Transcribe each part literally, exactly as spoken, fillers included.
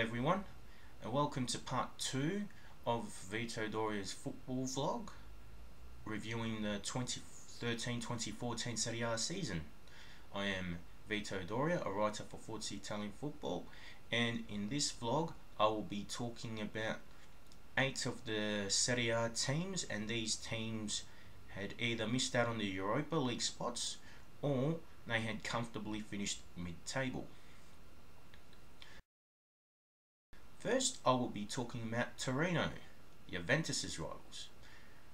everyone, and welcome to part two of Vito Doria's football vlog, reviewing the twenty thirteen twenty fourteen Serie A season. I am Vito Doria, a writer for Forza Italian Football, and in this vlog I will be talking about eight of the Serie A teams, and these teams had either missed out on the Europa League spots or they had comfortably finished mid-table. First, I will be talking about Torino, Juventus' rivals.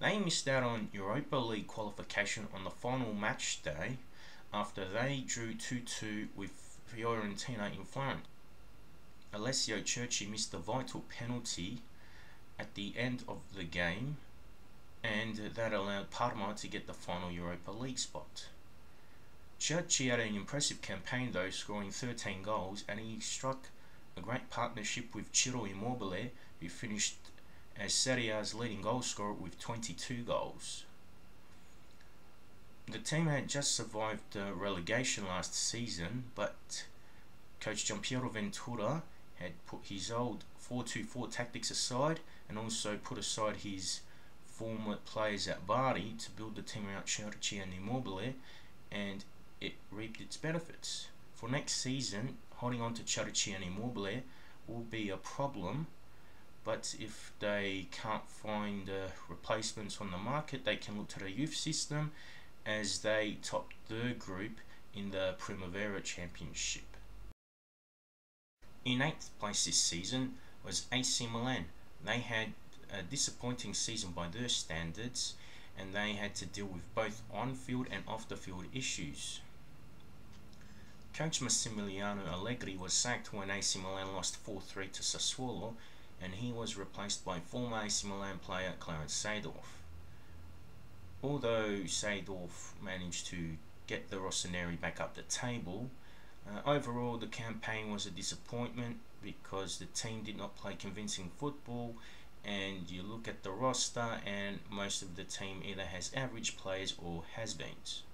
They missed out on Europa League qualification on the final match day after they drew two two with Fiorentina in Florence. Alessio Cerci missed the vital penalty at the end of the game, and that allowed Parma to get the final Europa League spot. Cerci had an impressive campaign though, scoring thirteen goals, and he struck a great partnership with Ciro Immobile, who finished as Serie A's leading goal scorer with twenty-two goals. The team had just survived uh, relegation last season, but coach Giampiero Ventura had put his old four two four tactics aside and also put aside his former players at Bari to build the team around Cerci and Immobile, and it reaped its benefits. For next season, holding on to Cerci and Immobile will be a problem, but if they can't find uh, replacements on the market, they can look to the youth system, as they topped their group in the Primavera Championship. In eighth place this season was A C Milan. They had a disappointing season by their standards, and they had to deal with both on-field and off-the-field issues. Coach Massimiliano Allegri was sacked when A C Milan lost four three to Sassuolo, and he was replaced by former A C Milan player Clarence Seedorf. Although Seedorf managed to get the Rossoneri back up the table, uh, overall the campaign was a disappointment because the team did not play convincing football, and you look at the roster and most of the team either has average players or has-beens.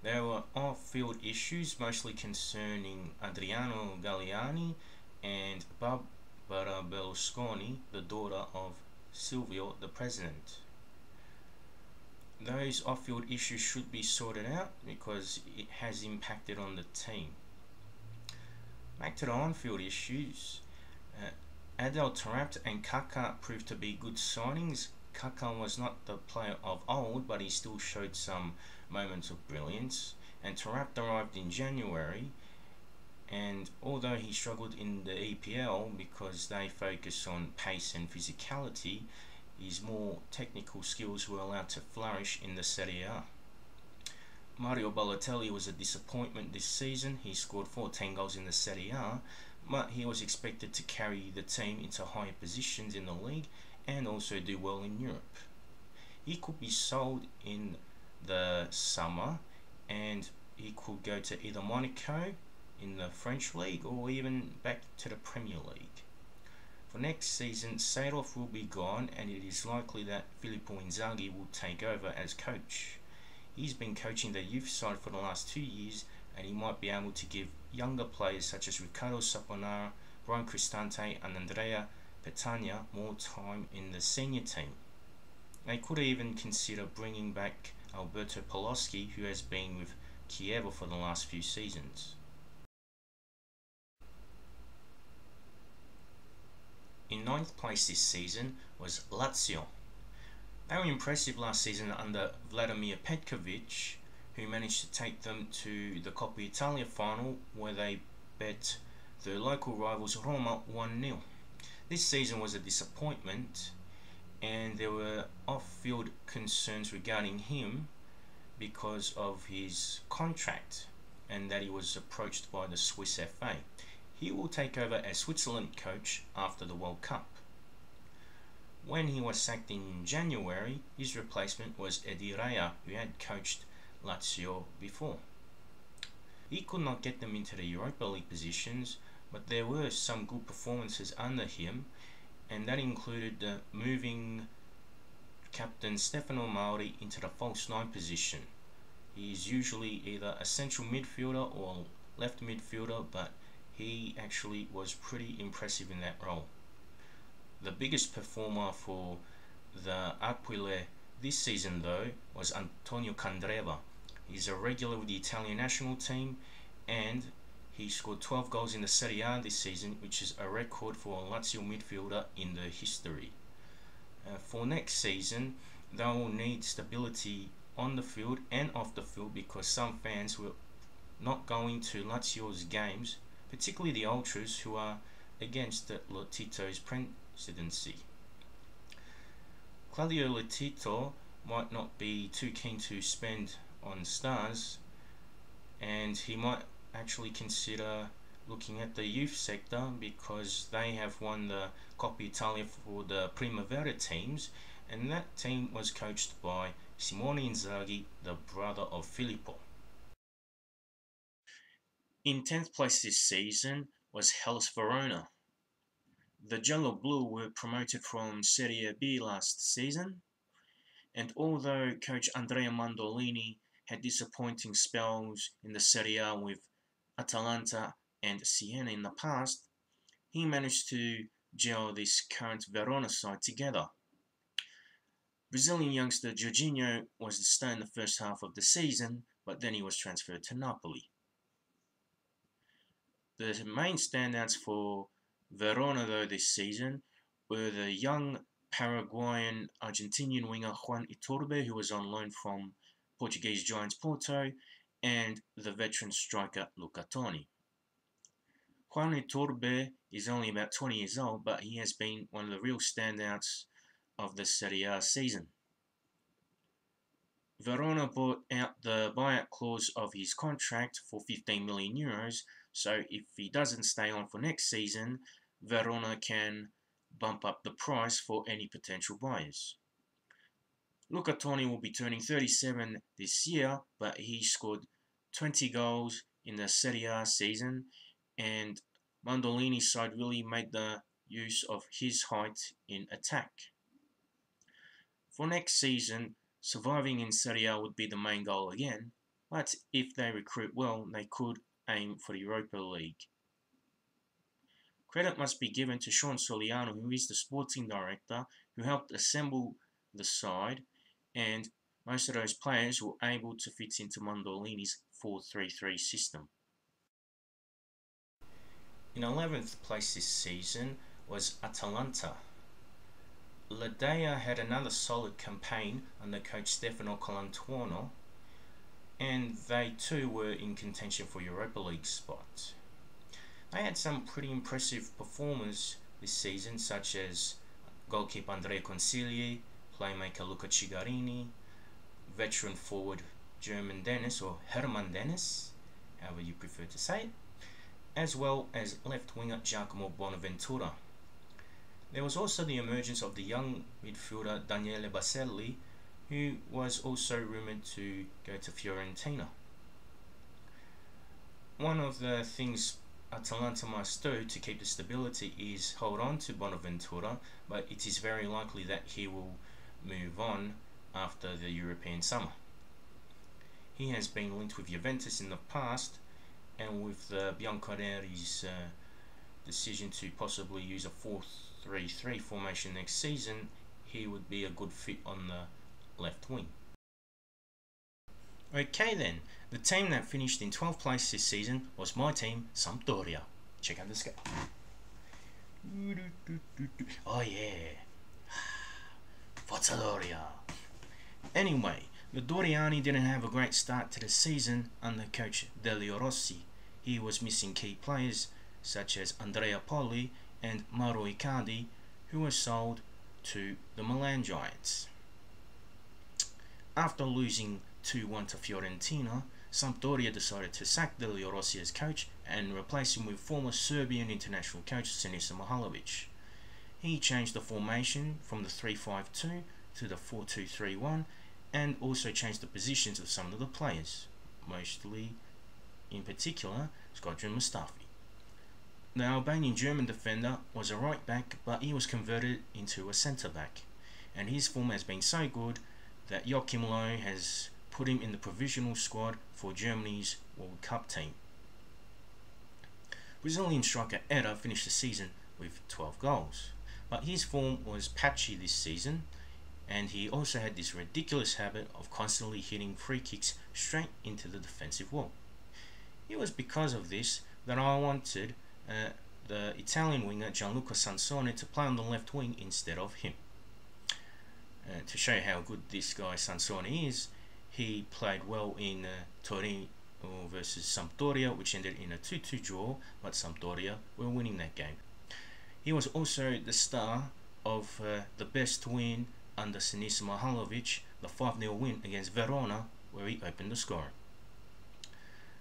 There were off-field issues, mostly concerning Adriano Galliani and Barbara Berlusconi, the daughter of Silvio, the president. Those off-field issues should be sorted out because it has impacted on the team. Back to the on-field issues, uh, Adel Tarabt and Kaka proved to be good signings. Kaka was not the player of old, but he still showed some moments of brilliance, and Tarabt arrived in January, and although he struggled in the E P L because they focus on pace and physicality, his more technical skills were allowed to flourish in the Serie A. Mario Balotelli was a disappointment this season. He scored fourteen goals in the Serie A, but he was expected to carry the team into higher positions in the league and also do well in Europe. He could be sold in the summer, and he could go to either Monaco in the French league or even back to the Premier League. For next season, Seedorf will be gone, and it is likely that Filippo Inzaghi will take over as coach. He's been coaching the youth side for the last two years, and he might be able to give younger players such as Riccardo Saponara, Brian Cristante and Andrea Petagna more time in the senior team. They could even consider bringing back Alberto Poloschi, who has been with Chievo for the last few seasons. In ninth place this season was Lazio. They were impressive last season under Vladimir Petkovic, who managed to take them to the Coppa Italia final, where they bet their local rivals Roma one nil. This season was a disappointment, and there were off-field concerns regarding him because of his contract and that he was approached by the Swiss F A. He will take over as Switzerland coach after the World Cup. When he was sacked in January, his replacement was Edi Rea, who had coached Lazio before. He could not get them into the Europa League positions, but there were some good performances under him, and that included uh, moving captain Stefano Mauri into the false nine position. He is usually either a central midfielder or left midfielder, but he actually was pretty impressive in that role. The biggest performer for the Aquile this season though was Antonio Candreva. He's a regular with the Italian national team and he scored twelve goals in the Serie A this season, which is a record for a Lazio midfielder in the history. Uh, for next season, they will need stability on the field and off the field, because some fans will not going to Lazio's games, particularly the ultras who are against Lotito's presidency. Claudio Lotito might not be too keen to spend on stars, and he might actually consider looking at the youth sector, because they have won the Coppa Italia for the Primavera teams, and that team was coached by Simone Inzaghi, the brother of Filippo. In tenth place this season was Hellas Verona. The Giallo-Blu were promoted from Serie B last season, and although coach Andrea Mandolini had disappointing spells in the Serie A with Atalanta and Siena in the past, he managed to gel this current Verona side together. Brazilian youngster Jorginho was the star in the first half of the season, but then he was transferred to Napoli. The main standouts for Verona though this season were the young Paraguayan Argentinian winger Juan Iturbe, who was on loan from Portuguese giants Porto, and the veteran striker Luca Toni. Juan Iturbe is only about twenty years old, but he has been one of the real standouts of the Serie A season. Verona bought out the buyout clause of his contract for fifteen million euros, so if he doesn't stay on for next season, Verona can bump up the price for any potential buyers. Luca Toni will be turning thirty-seven this year, but he scored twenty goals in the Serie A season, and Mandolini's side really made the use of his height in attack. For next season, surviving in Serie A would be the main goal again, but if they recruit well, they could aim for the Europa League. Credit must be given to Sean Soliano, who is the sporting director, who helped assemble the side, and most of those players were able to fit into Mandolini's four three three system. In eleventh place this season was Atalanta. Ledea had another solid campaign under coach Stefano Colantuono, and they too were in contention for Europa League spots. They had some pretty impressive performers this season, such as goalkeeper Andrea Consigli, playmaker Luca Cigarini, veteran forward German Dennis, or Herman Dennis, however you prefer to say it, as well as left winger Giacomo Bonaventura. There was also the emergence of the young midfielder Daniele Baselli, who was also rumoured to go to Fiorentina. One of the things Atalanta must do to keep the stability is hold on to Bonaventura, but it is very likely that he will move on after the European summer. He has been linked with Juventus in the past, and with the Bianconeri's uh, decision to possibly use a four three three formation next season, he would be a good fit on the left wing. Okay then, the team that finished in twelfth place this season was my team, Sampdoria. Check out the score. Oh yeah. Forza Doria. Anyway, the Doriani didn't have a great start to the season under coach Delio Rossi. He was missing key players such as Andrea Poli and Mauro Icardi, who were sold to the Milan Giants. After losing two one to Fiorentina, Sampdoria decided to sack Delio Rossi as coach and replace him with former Serbian international coach Sinisa Mihalovic. He changed the formation from the three five two to the four two three one, and also changed the positions of some of the players, mostly in particular Skodran Mustafi. The Albanian German defender was a right back, but he was converted into a centre back, and his form has been so good that Joachim Low has put him in the provisional squad for Germany's World Cup team. Brazilian striker Eder finished the season with twelve goals. But his form was patchy this season, and he also had this ridiculous habit of constantly hitting free kicks straight into the defensive wall. It was because of this that I wanted uh, the Italian winger Gianluca Sansone to play on the left wing instead of him. Uh, to show how good this guy Sansone is, he played well in uh, Torino versus Sampdoria, which ended in a two two draw, but Sampdoria were winning that game. He was also the star of uh, the best win under Sinisa Mihajlović, the five nil win against Verona, where he opened the scoring.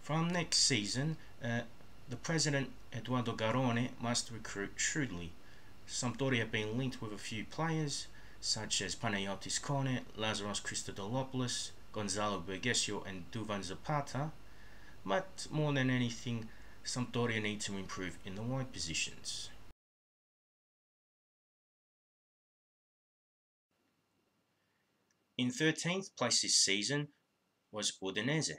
From next season, uh, the president Eduardo Garrone must recruit shrewdly. Sampdoria have been linked with a few players, such as Panayotis Kone, Lazaros Christodoulos, Gonzalo Bergesio and Duvan Zapata, but more than anything, Sampdoria need to improve in the wide positions. In thirteenth place this season was Udinese.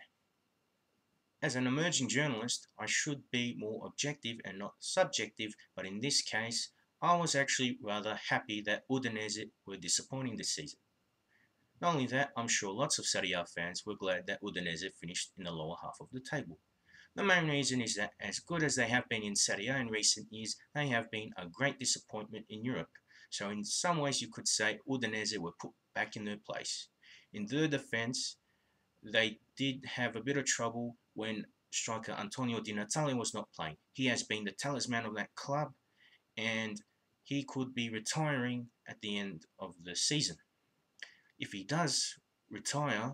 As an emerging journalist, I should be more objective and not subjective, but in this case, I was actually rather happy that Udinese were disappointing this season. Not only that, I'm sure lots of Serie A fans were glad that Udinese finished in the lower half of the table. The main reason is that as good as they have been in Serie A in recent years, they have been a great disappointment in Europe. So in some ways you could say Udinese were put back in their place. In their defence, they did have a bit of trouble when striker Antonio Di Natale was not playing. He has been the talisman of that club, and he could be retiring at the end of the season. If he does retire,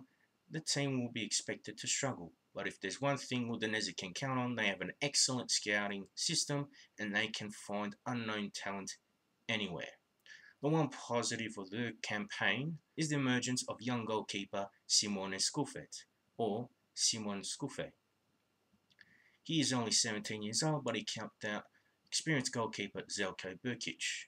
the team will be expected to struggle. But if there's one thing Udinese can count on, they have an excellent scouting system and they can find unknown talent anywhere. The one positive of their campaign is the emergence of young goalkeeper Simone Scuffet, or Simon Scuffet. He is only seventeen years old, but he capped out experienced goalkeeper Željko Brkić.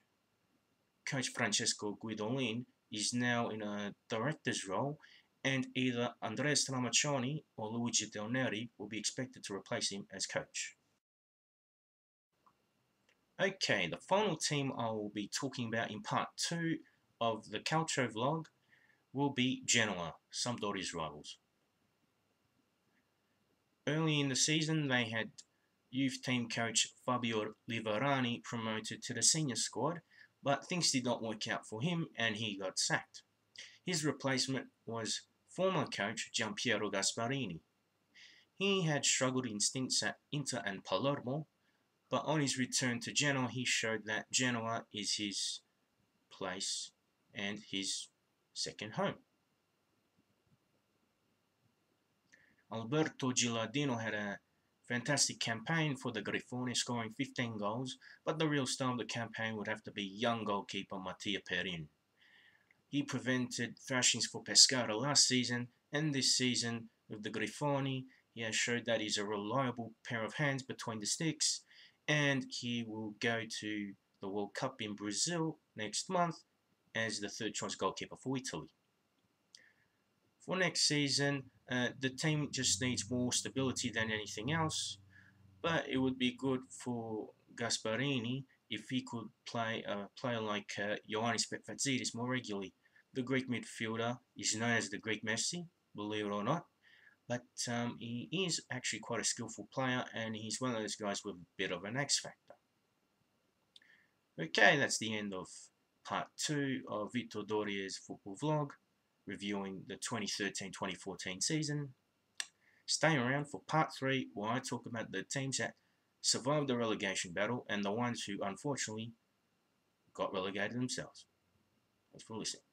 Coach Francesco Guidolin is now in a director's role, and either Andrea Stramaccioni or Luigi Del Neri will be expected to replace him as coach. Okay, the final team I will be talking about in part two of the Calcio vlog will be Genoa, Sampdoria's rivals. Early in the season, they had youth team coach Fabio Livarani promoted to the senior squad, but things did not work out for him and he got sacked. His replacement was former coach Giampiero Gasparini. He had struggled in stints at Inter and Palermo, but on his return to Genoa, he showed that Genoa is his place and his second home. Alberto Gilardino had a fantastic campaign for the Grifone, scoring fifteen goals, but the real star of the campaign would have to be young goalkeeper Mattia Perin. He prevented thrashings for Pescara last season, and this season with the Grifone, he has showed that he's a reliable pair of hands between the sticks, and he will go to the World Cup in Brazil next month as the third choice goalkeeper for Italy. For next season, uh, the team just needs more stability than anything else, but it would be good for Gasparini if he could play a player like uh, Ioannis Petrazidis more regularly. The Greek midfielder is known as the Greek Messi, believe it or not, but um, he is actually quite a skillful player, and he's one of those guys with a bit of an X factor. Okay, that's the end of part two of Vito Doria's football vlog, reviewing the twenty thirteen twenty fourteen season. Stay around for part three, where I talk about the teams that survived the relegation battle and the ones who unfortunately got relegated themselves. Thanks for listening.